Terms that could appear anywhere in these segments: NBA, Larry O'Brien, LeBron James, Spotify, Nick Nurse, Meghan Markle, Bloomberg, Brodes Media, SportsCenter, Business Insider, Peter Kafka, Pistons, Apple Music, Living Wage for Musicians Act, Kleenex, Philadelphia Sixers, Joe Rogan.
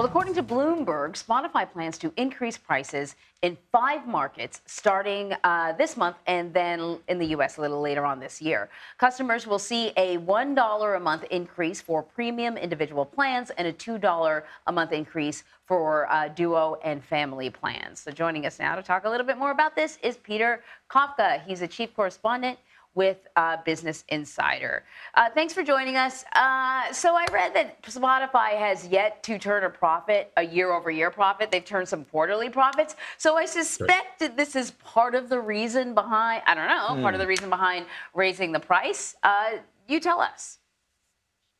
Well, according to Bloomberg, Spotify plans to increase prices in 5 markets starting this month and then in the U.S. a little later on this year. Customers will see a $1 a month increase for premium individual plans and a $2 a month increase for duo and family plans. So joining us now to talk a little bit more about this is Peter Kafka. He's a chief correspondent with Business Insider. Thanks for joining us. So I read that Spotify has yet to turn a profit, a year-over-year profit. They've turned some quarterly profits. So I suspect that this is part of the reason behind, I don't know, part of the reason behind raising the price. You tell us.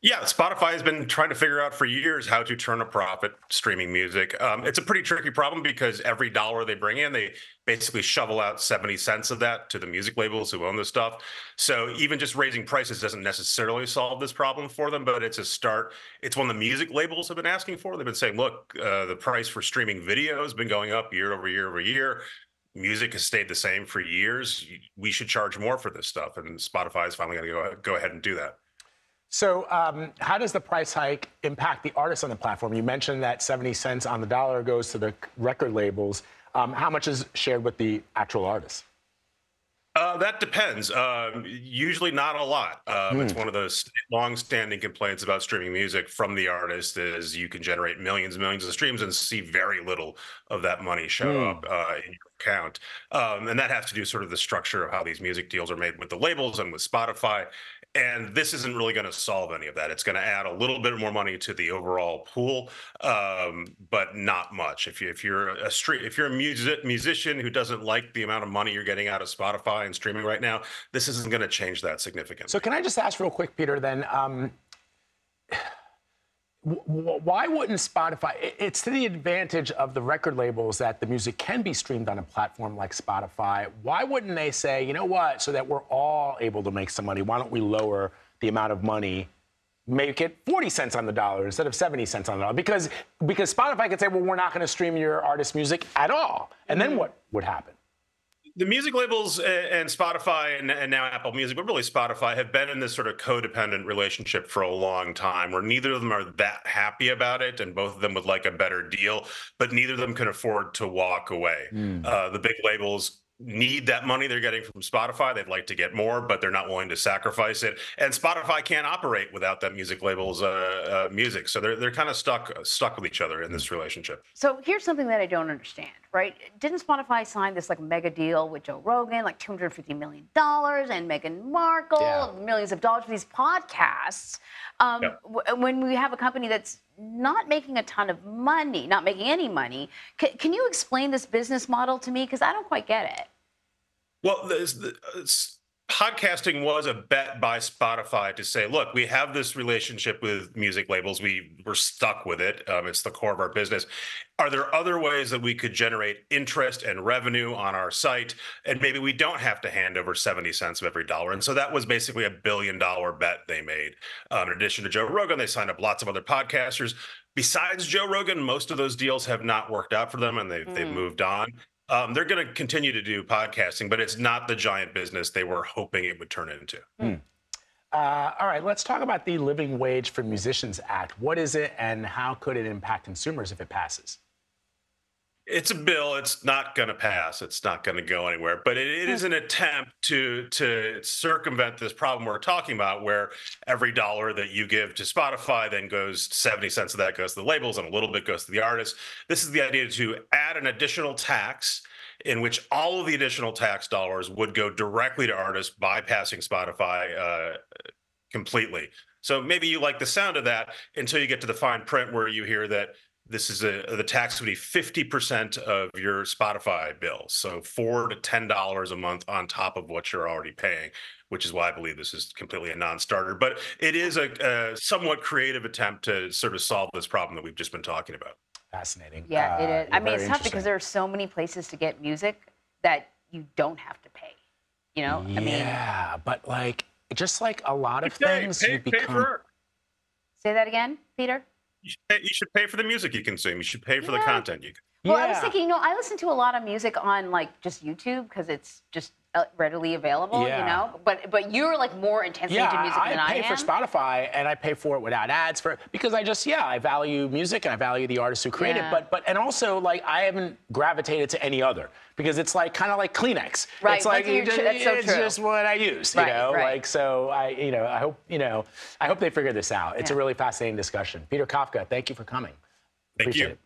Yeah, Spotify has been trying to figure out for years how to turn a profit streaming music. It's a pretty tricky problem because every dollar they bring in, they basically shovel out 70 cents of that to the music labels who own the stuff. So even just raising prices doesn't necessarily solve this problem for them, but it's a start. It's one the music labels have been asking for. They've been saying, look, the price for streaming video has been going up year over year over year. Music has stayed the same for years. We should charge more for this stuff. And Spotify is finally going to go ahead and do that. So how does the price hike impact the artists on the platform? You mentioned that 70 cents on the dollar goes to the record labels. How much is shared with the actual artists? That depends. Usually not a lot. It's one of those long-standing complaints about streaming music from the artist is you can generate millions and millions of streams and see very little of that money show up in your account. And that has to do sort of the structure of how these music deals are made with the labels and with Spotify. And this isn't really going to solve any of that. It's going to add a little bit more money to the overall pool, but not much. If you're a musician who doesn't like the amount of money you're getting out of Spotify and streaming right now, this isn't going to change that significantly. So can I just ask real quick, Peter, then, why wouldn't Spotify? It's to the advantage of the record labels that the music can be streamed on a platform like Spotify. Why wouldn't they say, you know what, so that we're all able to make some money, why don't we lower the amount of money, make it 40 cents on the dollar instead of 70 cents on the dollar? Because Spotify could say, well, we're not going to stream your artist's music at all. And then what would happen? The music labels and Spotify and now Apple Music, but really Spotify, have been in this sort of codependent relationship for a long time where neither of them are that happy about it and both of them would like a better deal, but neither of them can afford to walk away. The big labels need that money they're getting from Spotify. They'd like to get more, but they're not willing to sacrifice it. And Spotify can't operate without that music label's music. So they're kind of stuck with each other in this relationship. So here's something that I don't understand, right? Didn't Spotify sign this like mega deal with Joe Rogan, like $250 million and Meghan Markle, millions of dollars for these podcasts? When we have a company that's not making a ton of money, not making any money. Can you explain this business model to me? Because I don't quite get it. Well, podcasting was a bet by Spotify to say, look, we have this relationship with music labels. We're stuck with it. It's the core of our business. Are there other ways that we could generate interest and revenue on our site? And maybe we don't have to hand over 70 cents of every dollar. And so that was basically a $1 billion bet they made. In addition to Joe Rogan, they signed up lots of other podcasters. Besides Joe Rogan, most of those deals have not worked out for them and they've moved on. They're going to continue to do podcasting, but it's not the giant business they were hoping it would turn into. All right, let's talk about the Living Wage for Musicians Act. What is it and how could it impact consumers if it passes? It's a bill. It's not going to pass. It's not going to go anywhere. But it is an attempt to circumvent this problem we're talking about, where every dollar that you give to Spotify then goes 70 cents of that goes to the labels and a little bit goes to the artists. This is the idea to add an additional tax in which all of the additional tax dollars would go directly to artists, bypassing Spotify completely. So maybe you like the sound of that until you get to the fine print where you hear that this is the tax would be 50% of your Spotify bill, so $4 to $10 a month on top of what you're already paying, which is why I believe this is completely a non-starter. But it is a somewhat creative attempt to sort of solve this problem that we've just been talking about. Fascinating. Yeah, it is. I mean, it's tough because there are so many places to get music that you don't have to pay, you know? Yeah, I mean, yeah, but like, just like a lot of things, you become... Say that again, Peter? You should pay for the music you consume. You should pay for the content you consume. Well, I was thinking, you know, I listen to a lot of music on, like, just YouTube because it's just readily available, you know? But you're, like, more intensely into music than I am. I pay for Spotify, and I pay for it without ads, because I just, I value music, and I value the artists who create it, but and also, like, I haven't gravitated to any other, because it's, like, kind of like Kleenex. Right, it's like, it's just what I use, you know? Like, so, I hope they figure this out. It's a really fascinating discussion. Peter Kafka, thank you for coming. Thank you. Appreciate it.